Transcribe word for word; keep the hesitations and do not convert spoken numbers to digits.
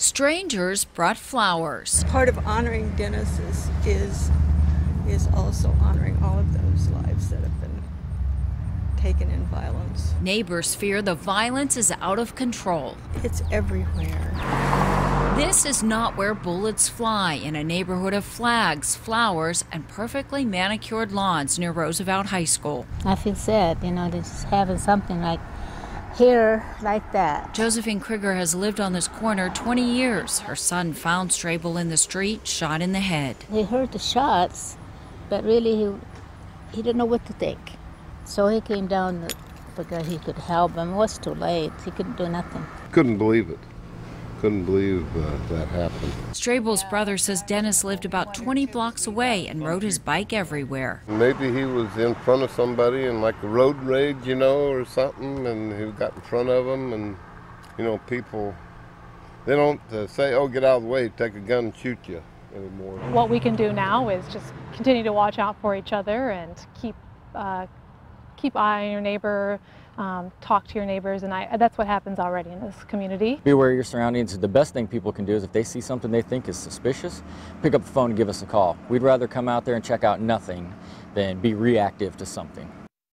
Strangers brought flowers. Part of honoring Dennis is, is, is also honoring all of those lives that have been taken in violence. Neighbors fear the violence is out of control. It's everywhere. This is not where bullets fly, in a neighborhood of flags, flowers, and perfectly manicured lawns near Roosevelt High School. I feel sad, you know, just having something like here like that. Josephine Krigger has lived on this corner twenty years. Her son found Strable in the street, shot in the head. He heard the shots, but really he, he didn't know what to think. So he came down because he could help him. It was too late. He couldn't do nothing. Couldn't believe it. Couldn't believe uh, that happened. Strable's brother says Dennis lived about twenty blocks away and rode his bike everywhere. Maybe he was in front of somebody in like a road rage, you know, or something, and he got in front of him, and, you know, people, they don't uh, say, oh, get out of the way, take a gun and shoot you anymore. What we can do now is just continue to watch out for each other and keep uh, keep eye on your neighbor, um, talk to your neighbors, and I, that's what happens already in this community. Be aware of your surroundings. The best thing people can do is if they see something they think is suspicious, pick up the phone and give us a call. We'd rather come out there and check out nothing than be reactive to something.